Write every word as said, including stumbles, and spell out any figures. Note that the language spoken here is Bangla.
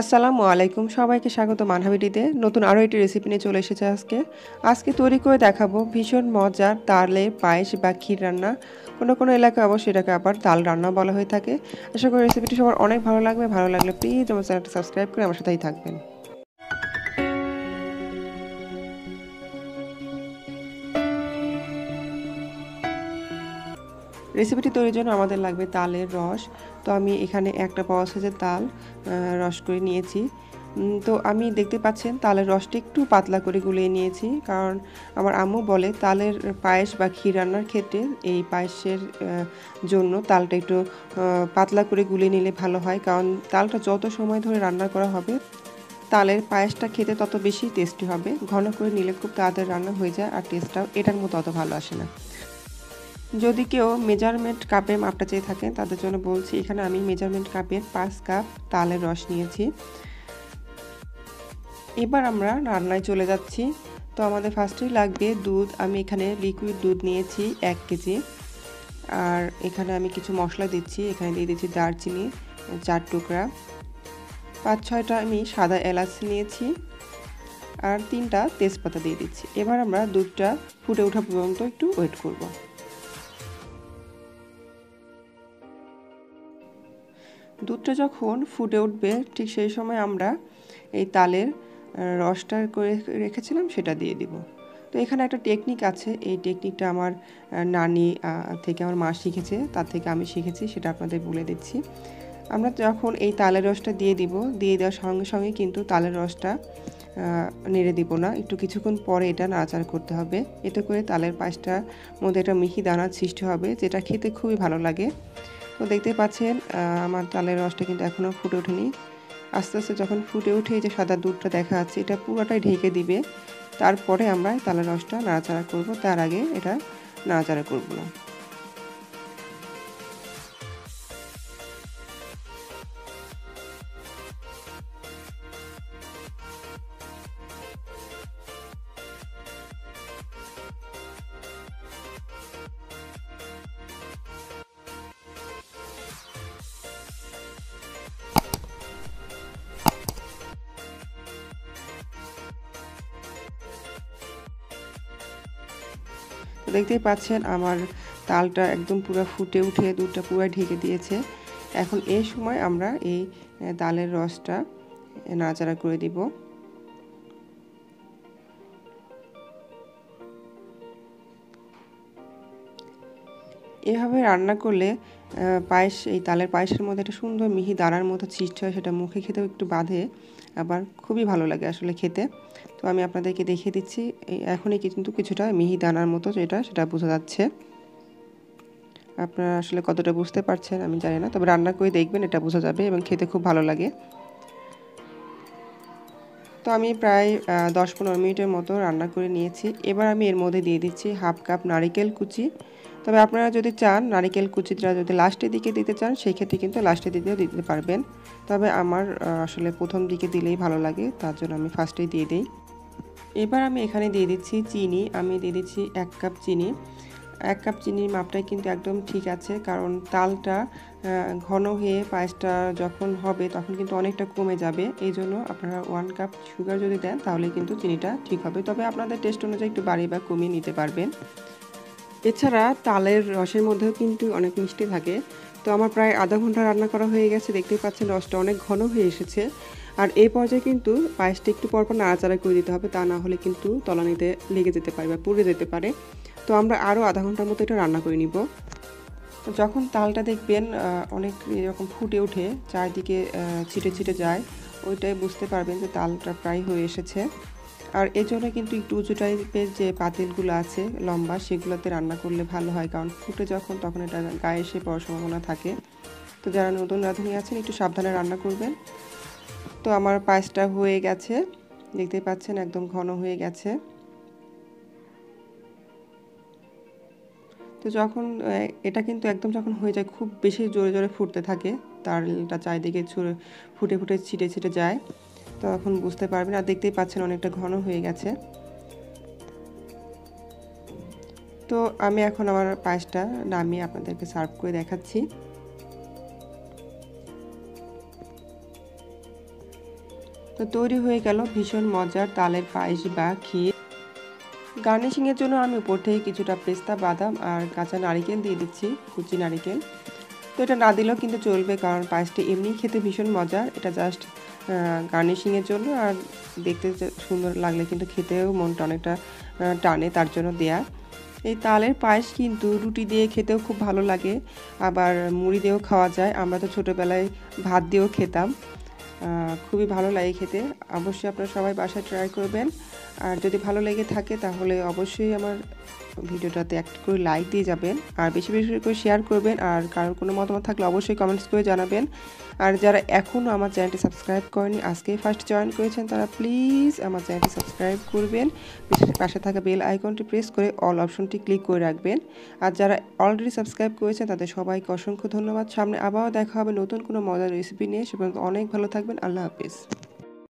আসসালামু আলাইকুম সবাইকে স্বাগত মানহাবিডিতে নতুন আরও একটি রেসিপি নিয়ে চলে এসেছে। আজকে আজকে তৈরি করে দেখাবো ভীষণ মজার তালে পায়েস বা ক্ষীর রান্না। কোনো কোনো এলাকায় অবশ্যই এটাকে আবার তাল রান্না বলা হয়ে থাকে। আশা করি রেসিপিটি সবার অনেক ভালো লাগবে। ভালো লাগলে প্লিজ আমার চ্যানেলটা সাবস্ক্রাইব করে আমার সাথেই থাকবেন। রেসিপিটি তৈরির জন্য আমাদের লাগবে তালের রস। তো আমি এখানে একটা বড় সাইজের তাল রস করে নিয়েছি। তো আমি দেখতে পাচ্ছেন তালের রসটি একটু পাতলা করে গুলিয়ে নিয়েছি, কারণ আমার আম্মু বলে তালের পায়েস বা ক্ষীর রান্নার ক্ষেত্রে এই পায়েসের জন্য তালটা একটু পাতলা করে গুলিয়ে নিলে ভালো হয়, কারণ তালটা যত সময় ধরে রান্না করা হবে তালের পায়েসটা খেতে তত বেশি টেস্টি হবে। ঘন করে নিলে খুব তাড়াতাড়ি রান্না হয়ে যায় আর টেস্টটাও এটার মতো অত ভালো আসে না। যদি কেউ মেজারমেন্ট কাপে মাপটা চেয়ে থাকেন তাদের জন্য বলছি, এখানে আমি মেজারমেন্ট কাপের পাঁচ কাপ তালের রস নিয়েছি। এবার আমরা রান্নায় চলে যাচ্ছি। তো আমাদের ফার্স্টেই লাগবে দুধ। আমি এখানে লিকুইড দুধ নিয়েছি এক কেজি। আর এখানে আমি কিছু মশলা দিচ্ছি। এখানে দিয়ে দিচ্ছি দারচিনি চার টুকরা, পাঁচ ছয়টা আমি সাদা এলাচ নিয়েছি আর তিনটা তেজপাতা দিয়ে দিচ্ছি। এবার আমরা দুধটা ফুটে ওঠা পর্যন্ত একটু ওয়েট করব। দুধটা যখন ফুটে উঠবে ঠিক সেই সময় আমরা এই তালের রসটা করে রেখেছিলাম সেটা দিয়ে দিব। তো এখানে একটা টেকনিক আছে, এই টেকনিকটা আমার নানি থেকে আমার মা শিখেছে, তার থেকে আমি শিখেছি, সেটা আপনাদের বলে দিচ্ছি। আমরা যখন এই তালের রসটা দিয়ে দিব, দিয়ে দেওয়ার সঙ্গে সঙ্গে কিন্তু তালের রসটা নেড়ে দিব না, একটু কিছুক্ষণ পরে এটা নাড়াচাড়া করতে হবে। এতে করে তালের পায়েসটার মধ্যে একটা মিহি দানার সৃষ্টি হবে, যেটা খেতে খুবই ভালো লাগে। তো দেখতে পাচ্ছেন আমার তালের রসটা কিন্তু এখনও ফুটে ওঠেনি। আস্তে আস্তে যখন ফুটে উঠে যে সাদা দুধটা দেখা যাচ্ছে এটা পুরোটাই ঢেকে দিবে। তারপরে আমরা তালের রসটা নাড়াচাড়া করব, তার আগে এটা নাড়াচাড়া করব না। দেখতেই পাচ্ছেন আমার তালটা একদম পুরো ফুটে উঠে দুধটা পুরো ঢেকে দিয়েছে। এখন এই সময় আমরা এই তালের রসটা নাড়াচাড়া করে দিব। এভাবে রান্না করলে পায়েস, এই তালের পায়েসের মধ্যে একটা সুন্দর মিহি দানার মতো সৃষ্টি হয়, সেটা মুখে খেতেও একটু বাঁধে, আবার খুবই ভালো লাগে আসলে খেতে। তো আমি আপনাদেরকে দেখিয়ে দিচ্ছি, এখনই কিন্তু কিছুটা মিহি দানার মতো যেটা সেটা বোঝা যাচ্ছে। আপনারা আসলে কতটা বুঝতে পারছেন আমি জানি না, তবে রান্না করে দেখবেন এটা বোঝা যাবে এবং খেতে খুব ভালো লাগে। তো আমি প্রায় দশ পনেরো মিনিটের মতো রান্না করে নিয়েছি। এবার আমি এর মধ্যে দিয়ে দিচ্ছি হাফ কাপ নারিকেল কুচি। তবে আপনারা যদি চান নারিকেল কুচিটা যদি লাস্টের দিকে দিতে চান সেই ক্ষেত্রে কিন্তু লাস্টের দিকেও দিতে পারবেন, তবে আমার আসলে প্রথম দিকে দিলেই ভালো লাগে, তার জন্য আমি ফার্স্টেই দিয়ে দিই। এবার আমি এখানে দিয়ে দিচ্ছি চিনি। আমি দিয়ে দিচ্ছি এক কাপ চিনি। এক কাপ চিনির মাপটাই কিন্তু একদম ঠিক আছে, কারণ তালটা ঘন হয়ে পায়েসটা যখন হবে তখন কিন্তু অনেকটা কমে যাবে। এই জন্য আপনারা ওয়ান কাপ সুগার যদি দেন তাহলে কিন্তু চিনিটা ঠিক হবে, তবে আপনাদের টেস্ট অনুযায়ী একটু বাড়িয়ে বা কমিয়ে নিতে পারবেন। এছাড়া তালের রসের মধ্যেও কিন্তু অনেক মিষ্টি থাকে। তো আমার প্রায় আধা ঘন্টা রান্না করা হয়ে গেছে, দেখতেই পাচ্ছেন রসটা অনেক ঘন হয়ে এসেছে। আর এই পর্যায়ে কিন্তু পায়েসটা একটু পরপর নাড়াচাড়া করে দিতে হবে, তা না হলে কিন্তু তলানিতে লেগে যেতে পারে বা পুড়ে যেতে পারে। তো আমরা আরও আধা ঘন্টার মতো এটা রান্না করে নিব। যখন তালটা দেখবেন অনেক এরকম ফুটে উঠে চারদিকে ছিটে ছিটে যায়, ওইটাই বুঝতে পারবেন যে তালটা প্রায় হয়ে এসেছে। আর এর জন্য কিন্তু একটু উঁচু টাইপের যে পাতিলগুলো আছে লম্বা, সেগুলোতে রান্না করলে ভালো হয়, কারণ ফুটে যখন তখন এটা গায়ে এসে পড়ার সম্ভাবনা থাকে। তো যারা নতুন রাঁধুনি আছেন একটু সাবধানে রান্না করবেন। তো আমার পায়েসটা হয়ে গেছে, দেখতেই পাচ্ছেন একদম ঘন হয়ে গেছে। তো যখন এটা কিন্তু একদম যখন হয়ে যায় খুব বেশি জোরে জোরে ফুটতে থাকে, তালটা চারিদিকে ছুঁড়ে ফুটে ফুটে ছিটে ছিটে যায়, তখন বুঝতে পারবেন। আর দেখতেই পাচ্ছেন অনেকটা ঘন হয়ে গেছে। তো আমি এখন আমার পায়েসটা নামিয়ে আপনাদেরকে সার্ভ করে দেখাচ্ছি। তো তৈরি হয়ে গেল ভীষণ মজার তালের পায়েস বা ক্ষীর। গার্নিশিংয়ের জন্য আমি উপর থেকে কিছুটা পেস্তা বাদাম আর কাঁচা নারিকেল দিয়ে দিচ্ছি, কুচি নারিকেল। তো এটা না দিলেও কিন্তু চলবে, কারণ পায়েসটা এমনি খেতে ভীষণ মজার। এটা জাস্ট গার্নিশিংয়ের জন্য, আর দেখতে সুন্দর লাগলে কিন্তু খেতেও মনটা অনেকটা টানে, তার জন্য দেয়া। এই তালের পায়েস কিন্তু রুটি দিয়ে খেতেও খুব ভালো লাগে, আবার মুড়ি দিয়েও খাওয়া যায়। আমরা তো ছোটোবেলায় ভাত দিয়েও খেতাম, খুবই ভালো লাগে খেতে। অবশ্যই আপনারা সবাই বাসায় ট্রাই করবেন, আর যদি ভালো লেগে থাকে তাহলে অবশ্যই আমার ভিডিওটাতে একটা করে লাইক দিয়ে যাবেন, আর বেশি বেশি করে শেয়ার করবেন, আর কারোর কোনো মতামত থাকলে অবশ্যই কমেন্টস করে জানাবেন। আর যারা এখনও আমার চ্যানেলটি সাবস্ক্রাইব করেনি, আজকে ফার্স্ট জয়েন করেছেন, তারা প্লিজ আমার চ্যানেলটি সাবস্ক্রাইব করবেন, পাশে থাকা বেল আইকনটি প্রেস করে অল অপশনটি ক্লিক করে রাখবেন। আর যারা অলরেডি সাবস্ক্রাইব করেছেন তাদের সবাইকে অসংখ্য ধন্যবাদ। সামনে আবারও দেখা হবে নতুন কোনো মজার রেসিপি নিয়ে। সে পর্যন্ত অনেক ভালো থাকবেন। আল্লাহ হাফিজ।